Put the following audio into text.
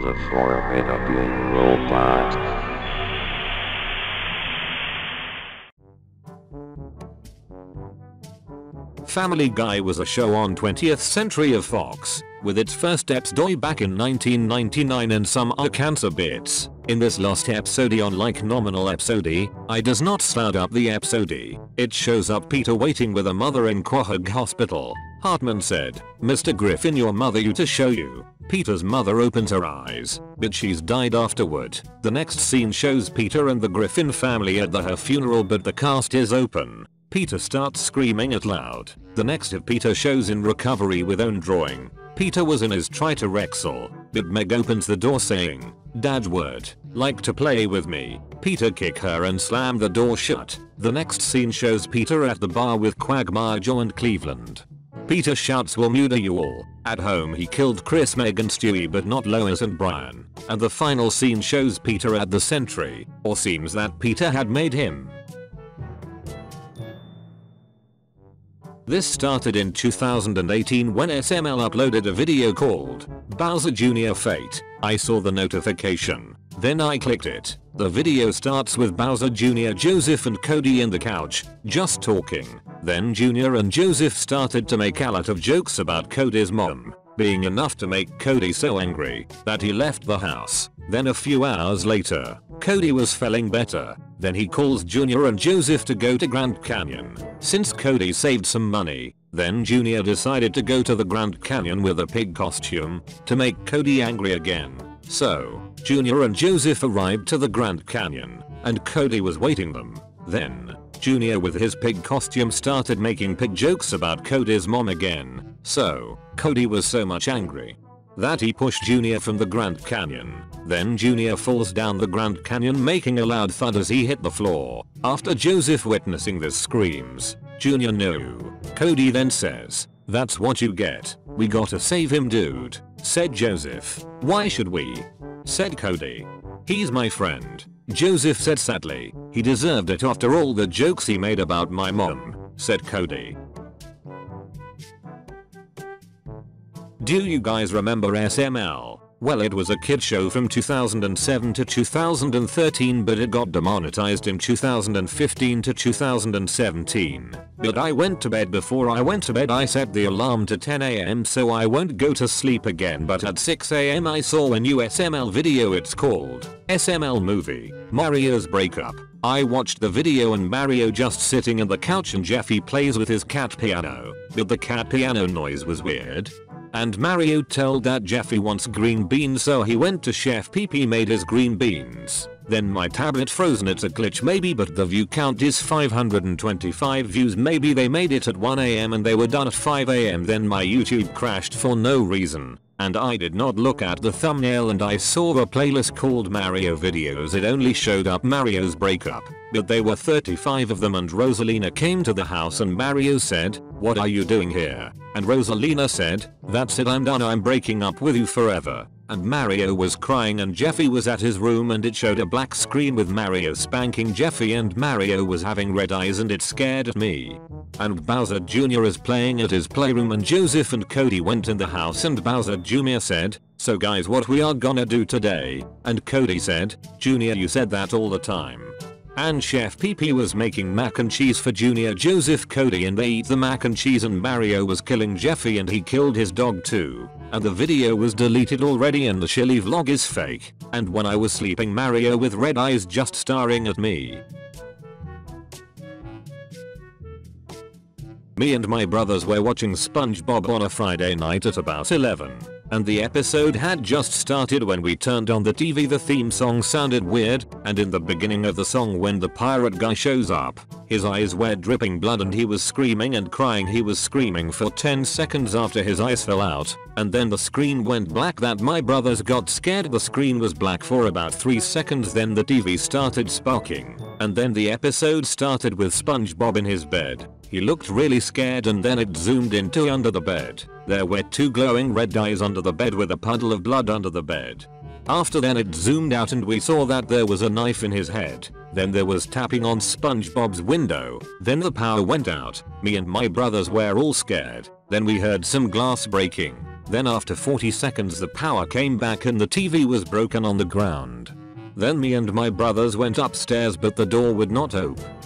The Formidable Robot. Family Guy was a show on 20th Century of Fox, with its first episode back in 1999 and some other cancer bits. In this last episode, unlike nominal episode, I does not start up the episode. It shows up Peter waiting with a mother in Quahog Hospital. Hartman said, "Mr. Griffin, your mother you to show you." Peter's mother opens her eyes, but she's died afterward. The next scene shows Peter and the Griffin family at her funeral, but the cast is open. Peter starts screaming out loud. The next of Peter shows in recovery with own drawing. Peter was in his Tritorexol, but Meg opens the door saying, "Dad would like to play with me." Peter kicked her and slammed the door shut. The next scene shows Peter at the bar with Quagmire, Joe and Cleveland. Peter shouts, "We'll murder you all." At home he killed Chris, Meg and Stewie, but not Lois and Brian. And the final scene shows Peter at the Sentry, or seems that Peter had made him. This started in 2018 when SML uploaded a video called Bowser Jr. Fate. I saw the notification, then I clicked it. The video starts with Bowser Jr., Joseph and Cody in the couch, just talking. Then Junior and Joseph started to make a lot of jokes about Cody's mom, being enough to make Cody so angry that he left the house. Then a few hours later, Cody was feeling better. Then he calls Junior and Joseph to go to Grand Canyon, since Cody saved some money. Then Junior decided to go to the Grand Canyon with a pig costume to make Cody angry again. So, Junior and Joseph arrived to the Grand Canyon, and Cody was waiting them. Then, Junior with his pig costume started making pig jokes about Cody's mom again. So, Cody was so much angry that he pushed Junior from the Grand Canyon. Then Junior falls down the Grand Canyon, making a loud thud as he hit the floor. After Joseph witnessing this screams, "Junior, no." Cody then says, "That's what you get. We gotta save him, dude," said Joseph. "Why should we?" said Cody. "He's my friend," Joseph said sadly. "He deserved it after all the jokes he made about my mom," said Cody. Do you guys remember SML? Well, it was a kid show from 2007 to 2013, but it got demonetized in 2015 to 2017. But I went to bed. Before I went to bed, I set the alarm to 10 AM so I won't go to sleep again, but at 6 AM I saw a new SML video. It's called SML Movie, Mario's Breakup. I watched the video and Mario just sitting on the couch and Jeffy plays with his cat piano, but the cat piano noise was weird. And Mario told that Jeffy wants green beans, so he went to Chef Pee Pee, made his green beans. Then my tablet frozen. It's a glitch maybe, but the view count is 525 views. Maybe they made it at 1 AM and they were done at 5 AM. Then my YouTube crashed for no reason, and I did not look at the thumbnail, and I saw a playlist called Mario videos. It only showed up Mario's Breakup, but there were 35 of them, and Rosalina came to the house and Mario said, "What are you doing here?" And Rosalina said, "That's it, I'm done, I'm breaking up with you forever." And Mario was crying and Jeffy was at his room, and it showed a black screen with Mario spanking Jeffy, and Mario was having red eyes and it scared me. And Bowser Jr. is playing at his playroom, and Joseph and Cody went in the house, and Bowser Jr. said, "So guys, what we are gonna do today?" And Cody said, "Junior, you said that all the time." And Chef Pee Pee was making mac and cheese for Junior, Joseph, Cody, and they eat the mac and cheese, and Mario was killing Jeffy and he killed his dog too. And the video was deleted already, and the chili vlog is fake. And when I was sleeping, Mario with red eyes just staring at me. Me and my brothers were watching SpongeBob on a Friday night at about 11. And the episode had just started when we turned on the TV. The theme song sounded weird, and in the beginning of the song, when the pirate guy shows up, his eyes were dripping blood and he was screaming and crying. He was screaming for 10 seconds after his eyes fell out, and then the screen went black. That my brothers got scared. The screen was black for about 3 seconds, then the TV started sparking, and then the episode started with SpongeBob in his bed. He looked really scared, and then it zoomed into under the bed. There were 2 glowing red eyes under the bed with a puddle of blood under the bed. After then it zoomed out and we saw that there was a knife in his head. Then there was tapping on SpongeBob's window. Then the power went out. Me and my brothers were all scared. Then we heard some glass breaking. Then after 40 seconds the power came back and the TV was broken on the ground. Then me and my brothers went upstairs but the door would not open.